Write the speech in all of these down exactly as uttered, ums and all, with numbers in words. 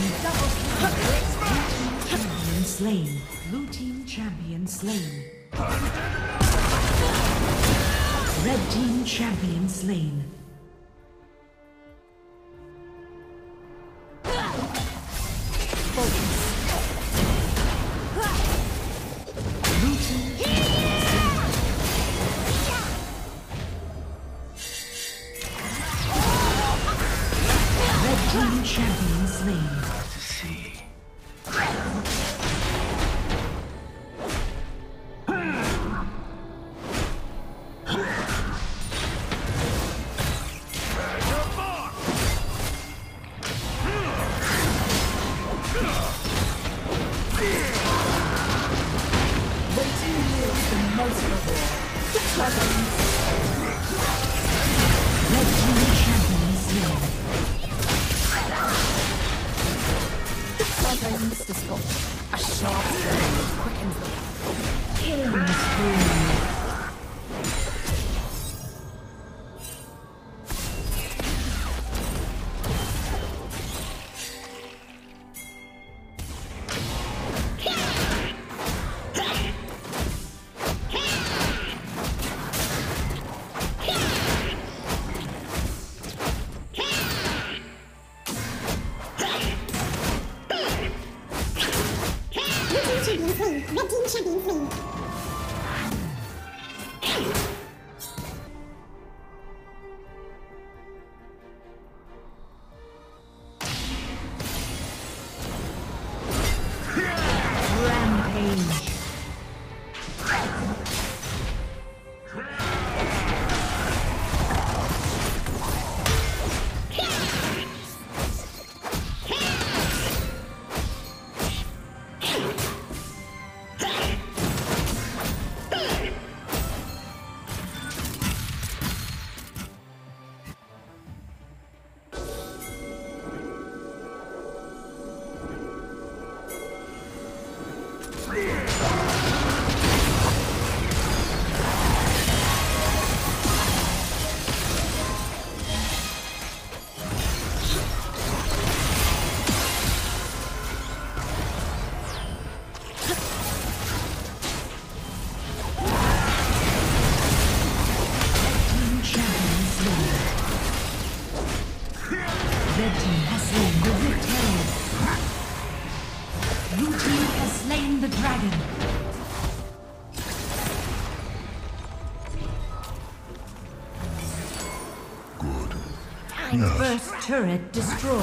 champion slain. Blue team champion slain. Red team champion slain. First turret destroyed.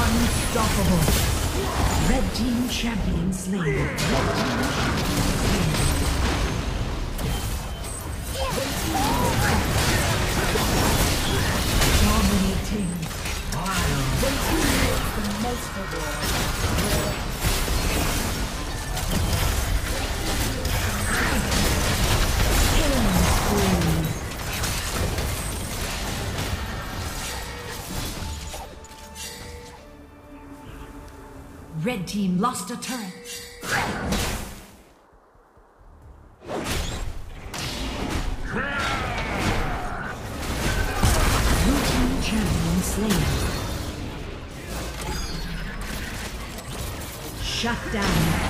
Unstoppable. Red team champion slain. Red team champion slain. Dominating. They do make the most of it. Killing spree. Red team lost a turret. Shut down.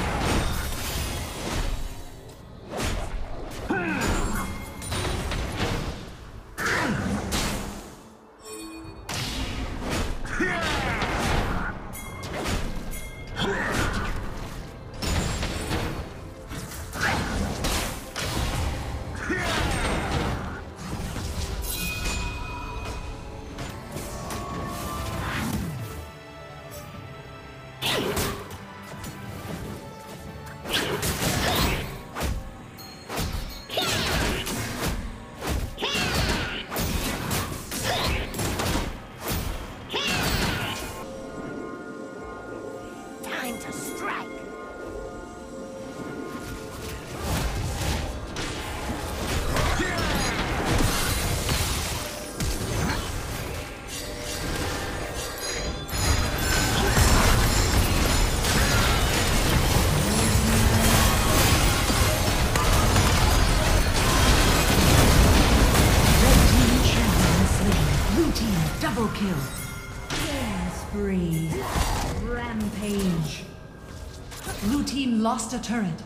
Blue team lost a turret.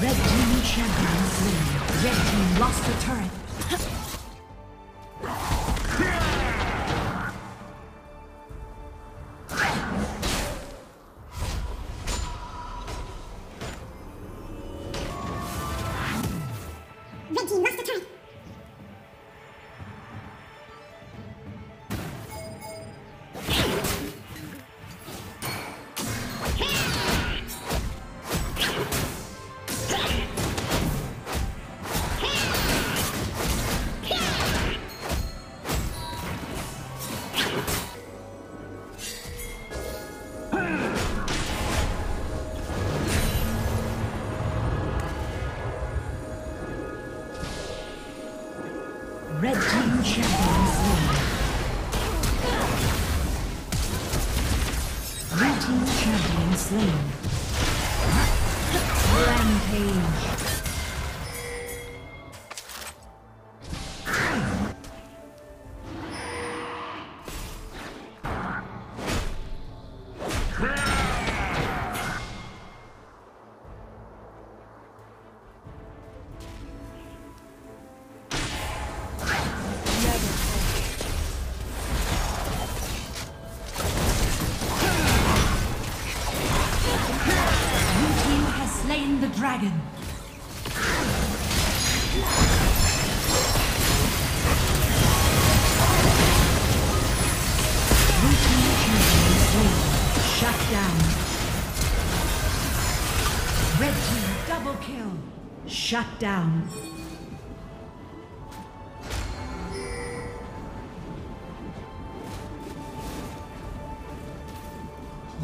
Red team champion slain. Red team lost a turret. Red team champions slain. Red team champions slain. Rampage. Dragon. Shut down. Red team double kill. Shut down.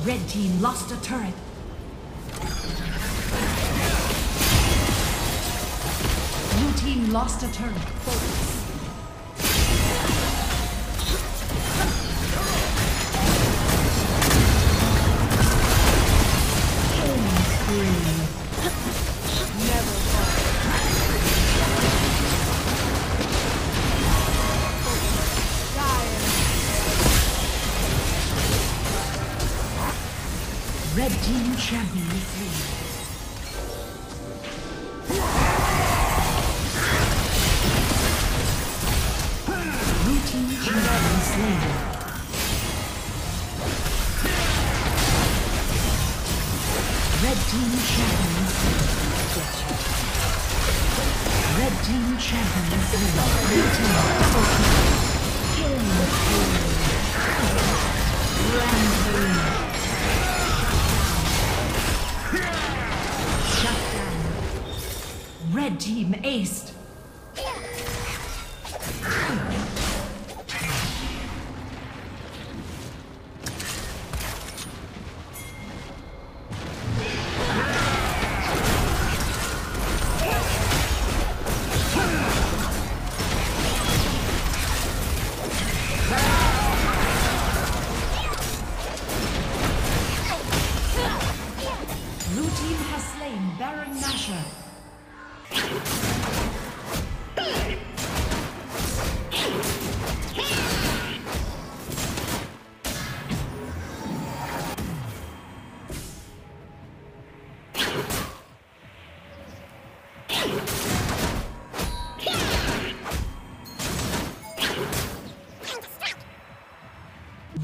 Red team lost a turret. Team lost a turn. Focus. Never. Red team champion. Red team champions. Red team champions. Red team champions. Rampage. Shut down. Red team aced.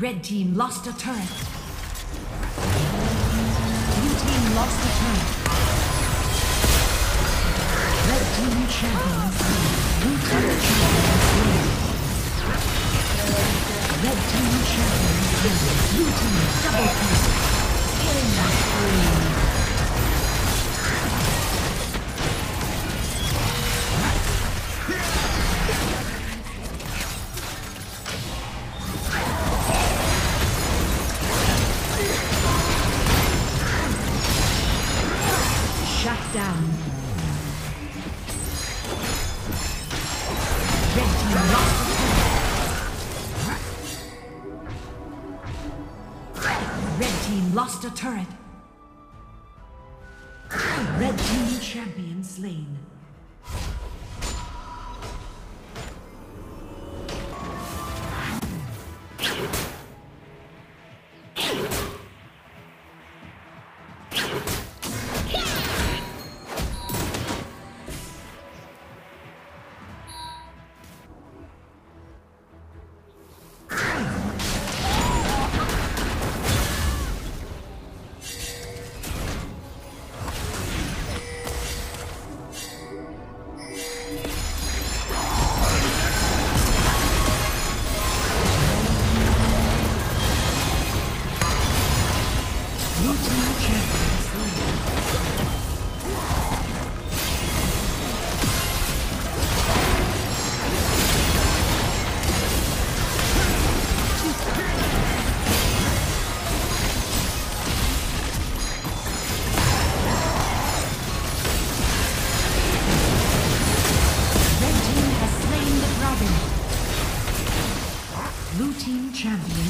Red team lost a turret. Blue team lost a turret. Red team champions. Blue team champions. Red team champions. Blue team double kill. Killing spree. Lost a turret. Red team champion slain.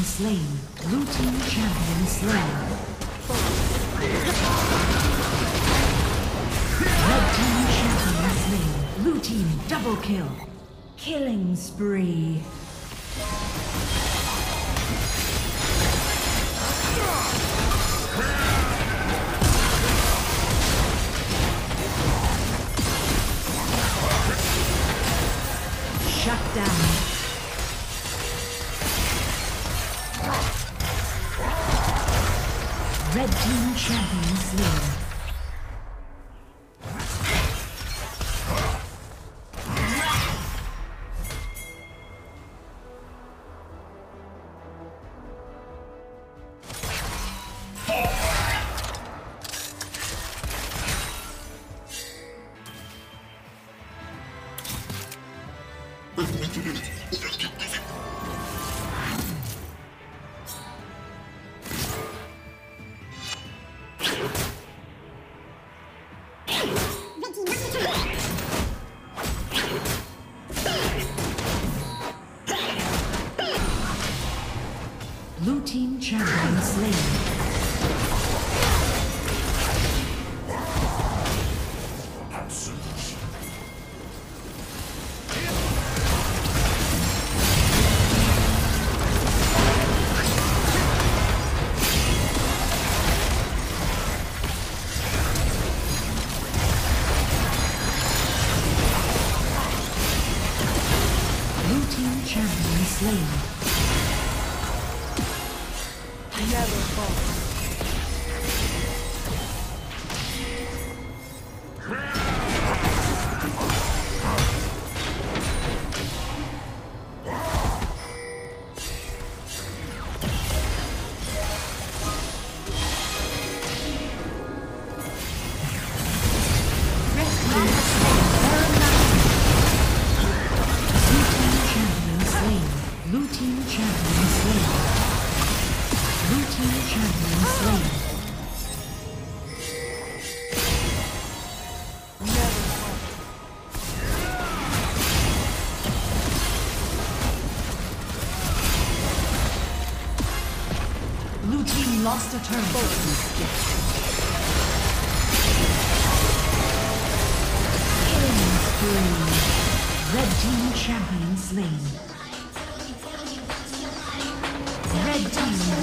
slain. Blue team champion slain. Red team champion slain. Blue team double kill. Killing spree. Shut down. Red team champion slain. Blue team champion slain. Lost a turn. Red team champion slain. Red team